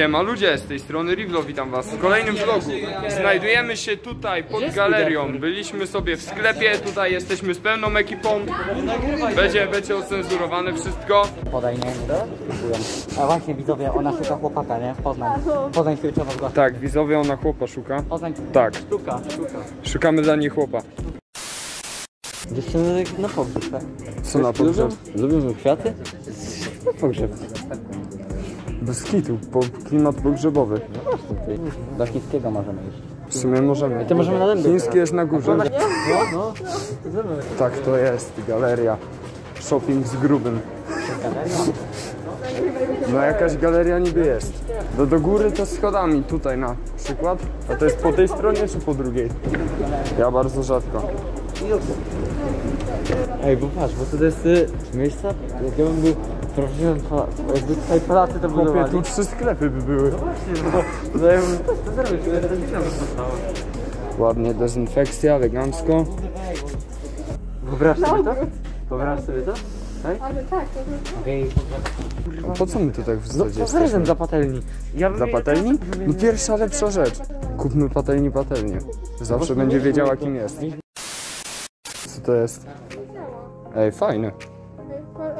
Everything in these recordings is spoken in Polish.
Siema ludzie, z tej strony Rivlo, witam was w kolejnym vlogu. Znajdujemy się tutaj pod galerią. Byliśmy sobie w sklepie, tutaj jesteśmy z pełną ekipą. Będzie ocenzurowane wszystko. Podaj, nie? A właśnie widzowie, ona szuka chłopaka, nie? Poznań się trzeba zgłaszać. Tak, widzowie, ona chłopa szuka. Poznań, tak. Szuka. Szukamy dla niej chłopa. Dziewczyny na pogrzeb, tak? Co na pogrzeb? Lubią kwiaty? Na pogrzeb. Bez kitu, klimat pogrzebowy. Do chińskiego możemy iść. W sumie możemy. I to możemy na dębie. Chiński jest na górze. No. Tak to jest, galeria. Shopping z grubym. No jakaś galeria niby jest. Do góry to schodami tutaj na przykład. A to jest po tej stronie czy po drugiej? Ja bardzo rzadko. Ej, bo patrz, bo to jest miejsca, jak ja bym był profesjonalny palacy, jakby tutaj palacy to budowali. Chłopie, tu 3 sklepy by były. No właśnie, no to ja bym to zrobił, to jest. Ładnie, dezynfekcja, elegancko. Wyobraź sobie to? Tak? Ale tak, to okej. Okay. Po co mi to tak w zasadzie jesteśmy? No zarazem dla patelni. Dla patelni? No pierwsza lepsza rzecz. Kupmy patelni patelnię. Zawsze będzie wiedziała, kim jest. Co to jest? Ej, fajne.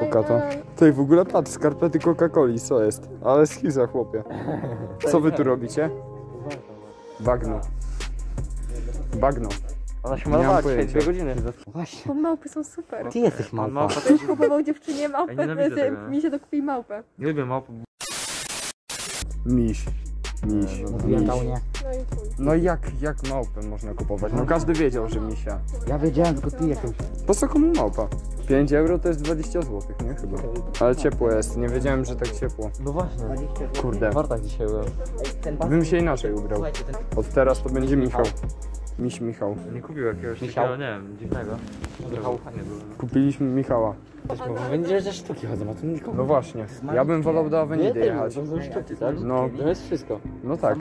Pokato. Tutaj w ogóle patrz, skarpety Coca-Coli, co jest? Ale schiza, chłopie. Co wy tu robicie? Bagno. Ona się malowała dzisiaj 2 godziny. Właśnie. Małpy są super. Ty jesteś małpa. Ktoś kupował dziewczynie małpę, mi się dokupił małpę. Nie lubię małpę. Miś. No jak małpę można kupować? No każdy wiedział, że misia. Ja wiedziałem, tylko ty jakąś. Po co komu małpa? 5 euro to jest 20 zł, nie? Chyba. Ale ciepło jest, nie wiedziałem, że tak ciepło. No właśnie. Kurde. Warta dzisiaj była. Bym się inaczej ubrał. Od teraz to będzie Michał. Miś Michał. Nie kupił jakiegoś takiego, nie wiem, dziwnego. Kupiliśmy Michała. Będzie, że sztuki chodzą, a tu nikogo. No właśnie, ja bym wolał do Avenidy jechać. To są sztuki, tak? No, to jest wszystko. No tak.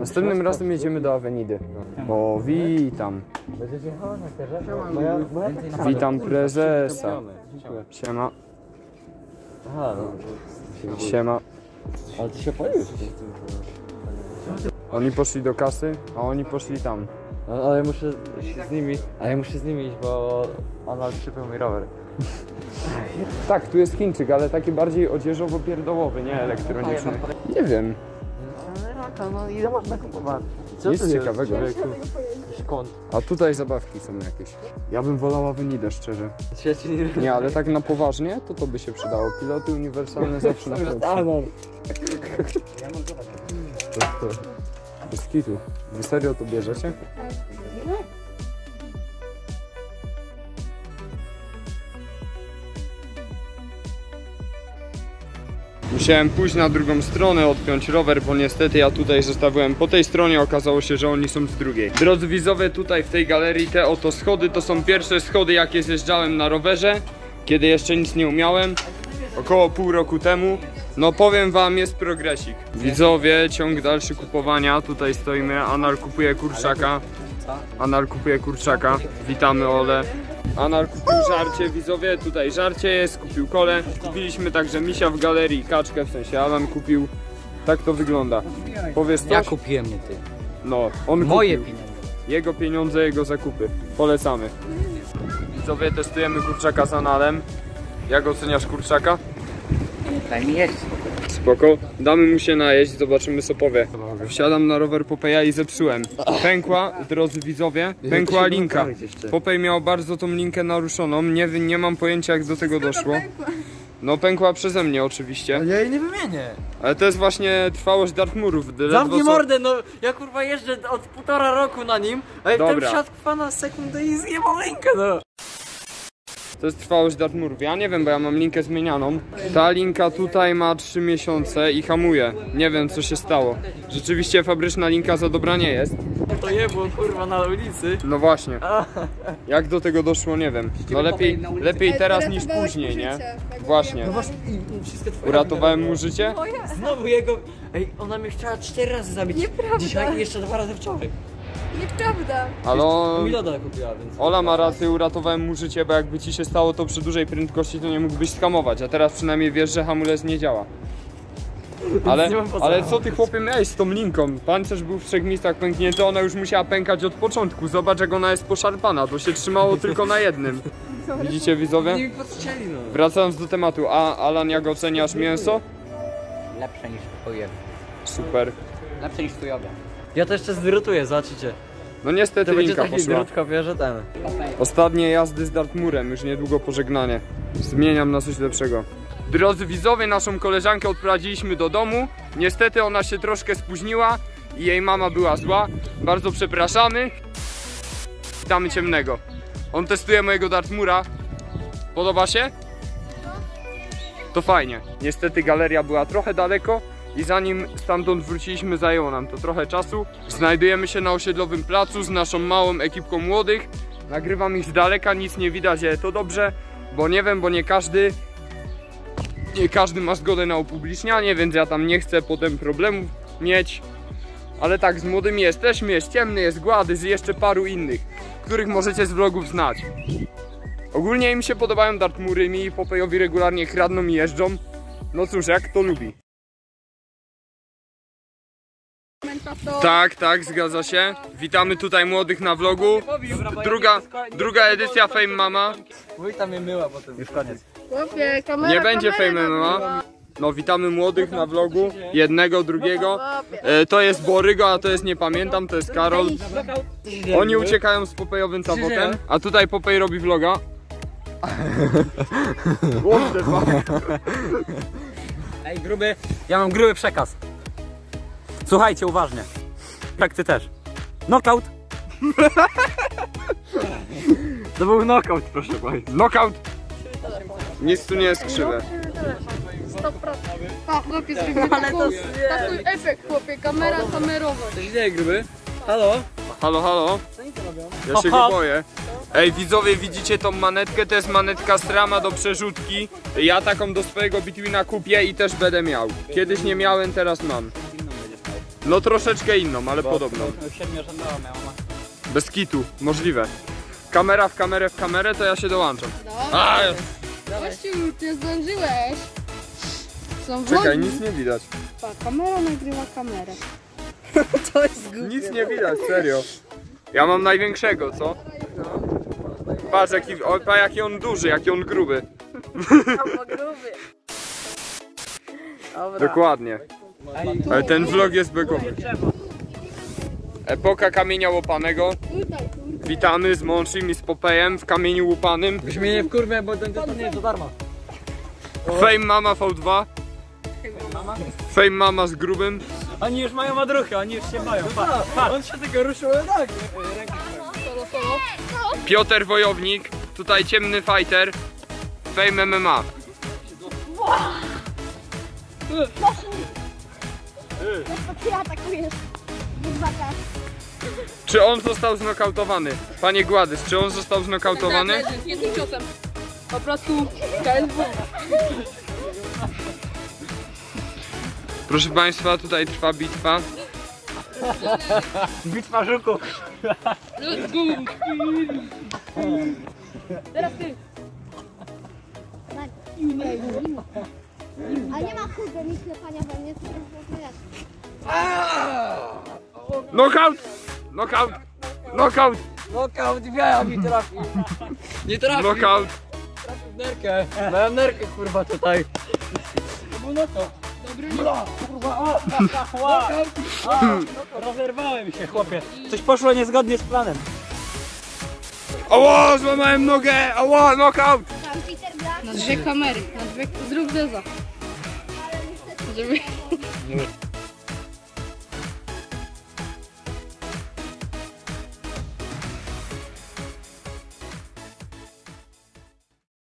Następnym razem jedziemy do Avenidy. O, witam. Będziesz jechała na prezesa? Witam prezesa. Siema. Aha, no. Siema. Ale ty się pojawiłeś. Oni poszli do kasy, a oni poszli tam. No, ale muszę z nimi, iść, bo Anal przypiął mi rower. Tak, tu jest Chińczyk, ale taki bardziej odzieżowo-pierdołowy, nie elektroniczny. Nie wiem. No ile można kupować? Nic ciekawego. A tutaj zabawki są jakieś. Ja bym wolała Avenidę, szczerze. Nie, ale tak na poważnie, to by się przydało. Piloty uniwersalne zawsze na pewno. Bez kitu. Wy serio to bierzecie? Musiałem pójść na drugą stronę, odpiąć rower, bo niestety ja tutaj zostawiłem po tej stronie, okazało się, że oni są z drugiej. Drodzy widzowie, tutaj w tej galerii te oto schody, to są pierwsze schody, jakie zjeżdżałem na rowerze, kiedy jeszcze nic nie umiałem, około pół roku temu. No powiem wam, jest progresik. Widzowie, ciąg dalszy kupowania, tutaj stoimy, Anal kupuje kurczaka. Witamy Ole. Anal kupił żarcie, widzowie, tutaj żarcie jest, kupił kolę. Kupiliśmy także misia w galerii, kaczkę, w sensie Alan kupił. Tak to wygląda. Powiesz coś? Ja kupiłem, nie ty. No, on moje kupił. Pieniądze. Jego pieniądze, jego zakupy. Polecamy. Widzowie, testujemy kurczaka z Analem. Jak oceniasz kurczaka? Daj mi jeść. Spoko, damy mu się najeść, zobaczymy co powie. Wsiadam na rower Popeja i zepsułem. Pękła, drodzy widzowie, pękła linka. Popej miał bardzo tą linkę naruszoną, nie mam pojęcia jak do tego doszło. No pękła przeze mnie oczywiście. Ale ja jej nie wymienię. Ale to jest właśnie trwałość Dartmoorów. Zamknij mordę, no ja kurwa jeżdżę od 1,5 roku na nim, a jak ten wsiadł na sekundę i zjebał linkę, no. To jest trwałość Dartmoorów. Ja nie wiem, bo ja mam linkę zmienianą. Ta linka tutaj ma 3 miesiące i hamuje. Nie wiem, co się stało. Rzeczywiście fabryczna linka za dobra nie jest. To nie było kurwa na ulicy. No właśnie. Jak do tego doszło, nie wiem. No lepiej teraz niż później, nie? Właśnie. Uratowałem mu życie? Znowu jego... Ej, ona mnie chciała 4 razy zabić. Nieprawda. Dzisiaj i jeszcze 2 razy wczoraj. Nieprawda! Ale kupiła, więc... Ola ma rację, uratowałem mu życie, bo jakby ci się stało to przy dużej prędkości, to nie mógłbyś skamować, a teraz przynajmniej wiesz, że hamulec nie działa. Ale co ty, chłopie, miałeś z tą linką? Pancerz był w 3 miejscach pęknięty, ona już musiała pękać od początku. Zobacz, jak ona jest poszarpana, to się trzymało tylko na jednym. Widzicie, widzowie? Wracając do tematu, a Alan, jak oceniasz mięso? Lepsze niż twoje. Super. Lepsze niż twoje. Ja to jeszcze zrytuję, zobaczycie. No niestety linka poszła. Ostatnie jazdy z Dartmoorem, już niedługo pożegnanie. Zmieniam na coś lepszego. Drodzy widzowie, naszą koleżankę odprowadziliśmy do domu. Niestety ona się troszkę spóźniła i jej mama była zła. Bardzo przepraszamy. Witamy Ciemnego. On testuje mojego Dartmoora. Podoba się? To fajnie. Niestety galeria była trochę daleko i zanim stamtąd wróciliśmy, zajęło nam to trochę czasu. Znajdujemy się na osiedlowym placu z naszą małą ekipką młodych. Nagrywam ich z daleka, nic nie widać, ale to dobrze, bo nie wiem, bo nie każdy ma zgodę na upublicznianie, więc ja tam nie chcę potem problemów mieć. Ale tak, z młodymi jesteśmy, jest Ciemny, jest Gładys i jeszcze paru innych, których możecie z vlogów znać. Ogólnie im się podobają Dartmoory, mi i Popejowi regularnie kradną i jeżdżą. No cóż, jak to lubi. Tak, tak, zgadza się. Witamy tutaj młodych na vlogu. Druga edycja Fame Mama. Mój tam je myła potem, już koniec. Nie będzie Fame MMA. No, witamy młodych na vlogu. Jednego, drugiego. To jest Borygo, a to jest, nie pamiętam, to jest Karol. Oni uciekają z Popejowym sabotem. A tutaj Popej robi vloga. Ej, gruby, ja mam gruby przekaz. Słuchajcie uważnie. Tak, ty też. Knockout. To był knockout, proszę państwa. Knockout. Nic tu nie jest krzywe. 100%. Pa, chłopie, ale to jest taki efekt, chłopie, kamera kamerowa. To źle, gruby. Halo? Halo, halo. Ja się go boję. Ej, widzowie, widzicie tą manetkę? To jest manetka z rama do przerzutki. Ja taką do swojego Bitwina kupię i też będę miał. Kiedyś nie miałem, teraz mam. No troszeczkę inną, ale podobną. Bez kitu, możliwe. Kamera w kamerę, to ja się dołączam. Właściwie już nie zdążyłeś. Czekaj, nic nie widać. Pa, kamera nagrywa kamerę. To jest głupie. Nic nie widać, serio. Ja mam największego, co? Patrz, jaki on duży, jaki on gruby. Dokładnie. Ale ten vlog jest bekowy. Epoka kamienia łopanego. Witamy z Monszim i z Popejem w kamieniu łupanym. Już mnie nie wkurwę, bo ten nie jest do darma. Fame Mama V2. Fame Mama z grubym. Oni już mają madruchę, oni już się mają. On się tego ruszył, tak. Piotr Wojownik. Tutaj Ciemny Fighter. Fame MMA. Ty atakujesz. Czy on został znokautowany? Panie Gładys, czy on został znokautowany? Jednym ciosem. Po prostu KSW. Proszę państwa, tutaj trwa bitwa. Bitwa żuków. Teraz ty. A nie ma chudy, nic lepania we mnie, to jest. Knockout! Knockout! Knockout! Knockout, ja mi trafi! Nie trafi! Knockout! Trafił w nerkę! Miałem nerkę, kurwa, tutaj! To był knockout! Dobry! Kurwa! Rozerwałem się, chłopie! Coś poszło niezgodnie z planem! Ała! Złamałem nogę! Ała! Knockout! Na dwie kamery! Zrób deza! Żeby...